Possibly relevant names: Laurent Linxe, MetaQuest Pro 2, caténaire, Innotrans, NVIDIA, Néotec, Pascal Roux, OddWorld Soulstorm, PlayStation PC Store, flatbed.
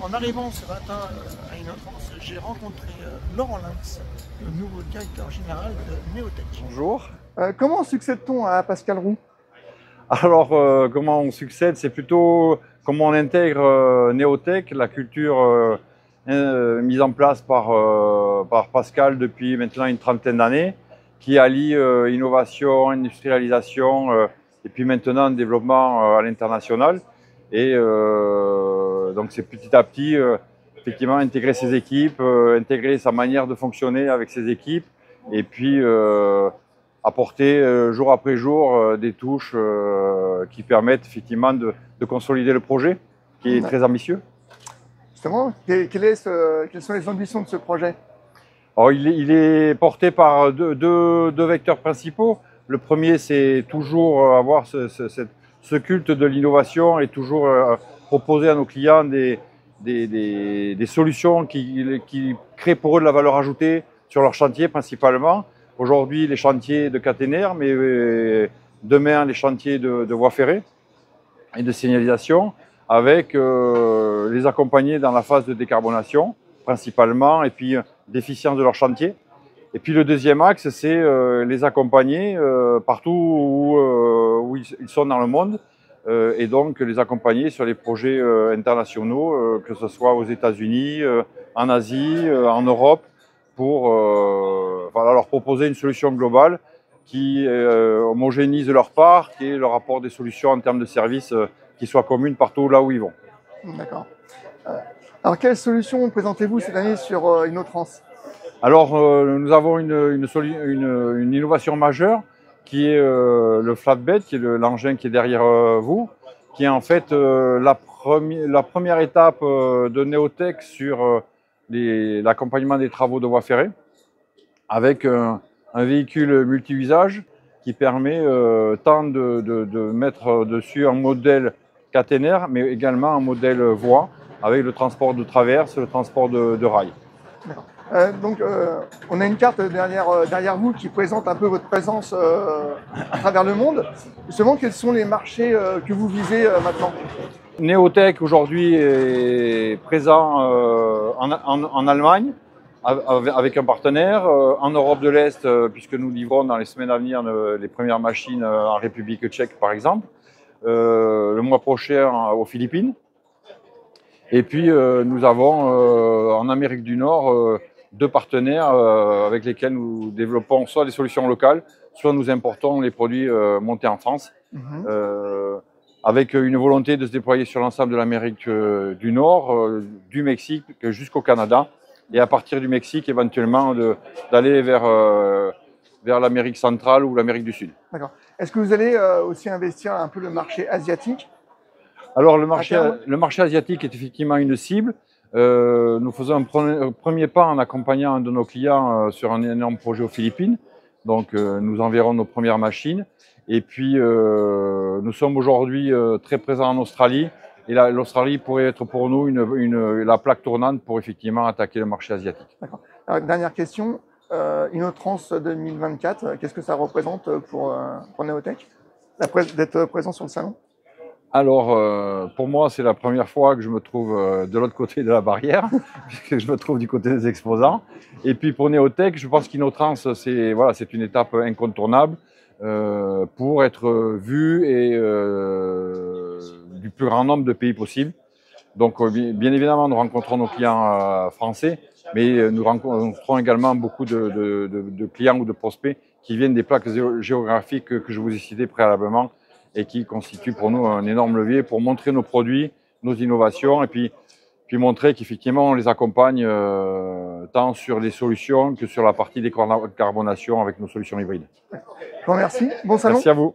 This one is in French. En arrivant ce matin à Innotrans, j'ai rencontré Laurent Linxe, le nouveau directeur général de Néotec. Bonjour. Comment succède-t-on à Pascal Roux? Alors, comment on succède? C'est plutôt comment on intègre Néotec, la culture mise en place par Pascal depuis maintenant une trentaine d'années, qui allie innovation, industrialisation et puis maintenant développement à l'international. Et donc c'est petit à petit, effectivement, intégrer ses équipes, intégrer sa manière de fonctionner avec ses équipes et puis apporter jour après jour des touches qui permettent effectivement de consolider le projet qui est très ambitieux. Justement, quelles sont les ambitions de ce projet? Alors, il est porté par deux vecteurs principaux. Le premier, c'est toujours avoir ce culte de l'innovation et toujours proposer à nos clients des solutions qui créent pour eux de la valeur ajoutée sur leur chantier principalement. Aujourd'hui, les chantiers de caténaires, mais demain, les chantiers de voies ferrées et de signalisation, avec les accompagner dans la phase de décarbonation principalement, et puis d'efficience de leur chantier. Et puis le deuxième axe, c'est les accompagner partout où ils sont dans le monde, et donc les accompagner sur les projets internationaux, que ce soit aux États-Unis, en Asie, en Europe, pour leur proposer une solution globale qui homogénise leur part, qui leur apporte des solutions en termes de services qui soient communes partout là où ils vont. D'accord. Alors, quelles solutions présentez-vous cette année sur Innotrans? Alors, nous avons une innovation majeure qui est le flatbed, qui est l'engin qui est derrière vous, qui est en fait la première étape de Néotec sur l'accompagnement des travaux de voies ferrées, avec un véhicule multi-usage qui permet tant de mettre dessus un modèle caténaire, mais également un modèle voie, avec le transport de traverse, le transport de rail. Donc, on a une carte derrière vous qui présente un peu votre présence à travers le monde. Justement, quels sont les marchés que vous visez maintenant? Néotec aujourd'hui est présent en Allemagne avec un partenaire, en Europe de l'Est, puisque nous livrons dans les semaines à venir les premières machines en République tchèque par exemple, le mois prochain aux Philippines. Et puis nous avons en Amérique du Nord deux partenaires avec lesquels nous développons soit des solutions locales, soit nous importons les produits montés en France, avec une volonté de se déployer sur l'ensemble de l'Amérique du Nord, du Mexique jusqu'au Canada, et à partir du Mexique éventuellement d'aller vers l'Amérique centrale ou l'Amérique du Sud. D'accord. Est-ce que vous allez aussi investir un peu le marché asiatique? Alors le marché asiatique est effectivement une cible. Nous faisons un premier pas en accompagnant un de nos clients sur un énorme projet aux Philippines. Donc nous enverrons nos premières machines. Et puis nous sommes aujourd'hui très présents en Australie. Et l'Australie pourrait être pour nous la plaque tournante pour effectivement attaquer le marché asiatique. D'accord. Dernière question, Innotrans 2024, qu'est-ce que ça représente pour Néotec d'être présent sur le salon? Alors, pour moi, c'est la première fois que je me trouve de l'autre côté de la barrière, puisque je me trouve du côté des exposants. Et puis pour Néotec, je pense qu'Innotrans, c'est une étape incontournable pour être vu et du plus grand nombre de pays possible. Donc, bien évidemment, nous rencontrons nos clients français, mais nous rencontrons également beaucoup de clients ou de prospects qui viennent des plaques géographiques que je vous ai citées préalablement, et qui constitue pour nous un énorme levier pour montrer nos produits, nos innovations, et puis montrer qu'effectivement on les accompagne tant sur les solutions que sur la partie décarbonation avec nos solutions hybrides. Bon, merci. Bon salon. Merci à vous.